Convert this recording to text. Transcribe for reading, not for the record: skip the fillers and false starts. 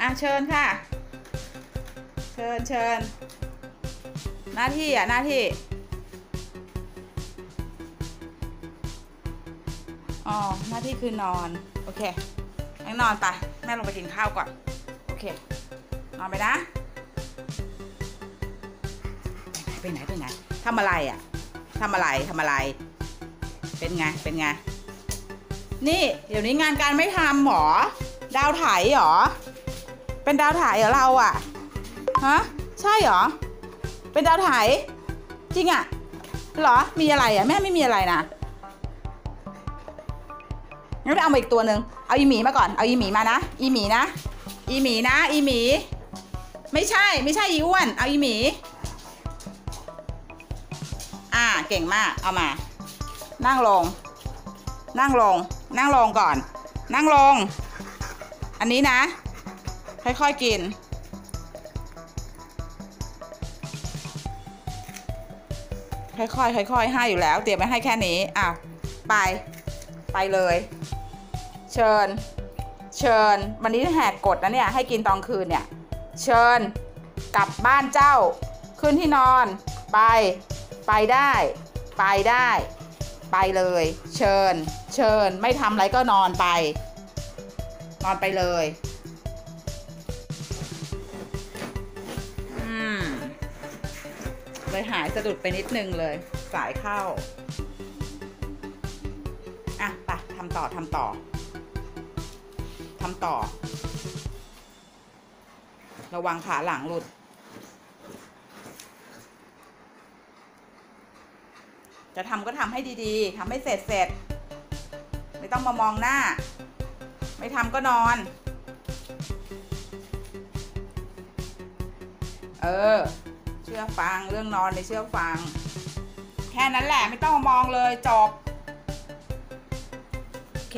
อ่ะเชิญค่ะเชิญหน้าที่อ่ะหน้าที่อ๋อหน้าที่คือนอนโอเคงั้นนอนไปแม่ลงไปกินข้าวก่อนโอเคนอนไปนะไปไหนทำอะไรอ่ะทำอะไรเป็นไงนี่เดี๋ยวนี้งานการไม่ทำหรอดาวถ่ายหรอเป็นดาวถ่ายเหรอเราอ่ะฮะใช่หรอเป็นดาวถ่ายจริงอ่ะหรอมีอะไรอ่ะแม่ไม่มีอะไรนะงั้นไปเอามาอีกตัวหนึ่งเอาอีหมีมาก่อนเอาอีหมีมานะอีหมีไม่ใช่อีอ้วนเอาอีหมีเก่งมากเอามานั่งลงก่อนนั่งลงอันนี้นะค่อยๆกินค่อยๆให้อยู่แล้วเตรียมไว้ให้แค่นี้อ้าวไปเลยเชิญวันนี้แหกกฎนะเนี่ยให้กินตอนคืนเนี่ยเชิญกลับบ้านเจ้าขึ้นที่นอนไปได้ไปเลยเชิญไม่ทำอะไรก็นอนไปเลยเลยหายสะดุดไปนิดนึงเลยสายเข้าอ่ะไปทำต่อระวังขาหลังหลุดจะทำก็ทำให้ดีๆทำให้เสร็จไม่ต้องมามองหน้าไม่ทำก็นอนเชื่อฟังเรื่องนอนในเชื่อฟังแค่นั้นแหละไม่ต้องมามองเลยจบโอเค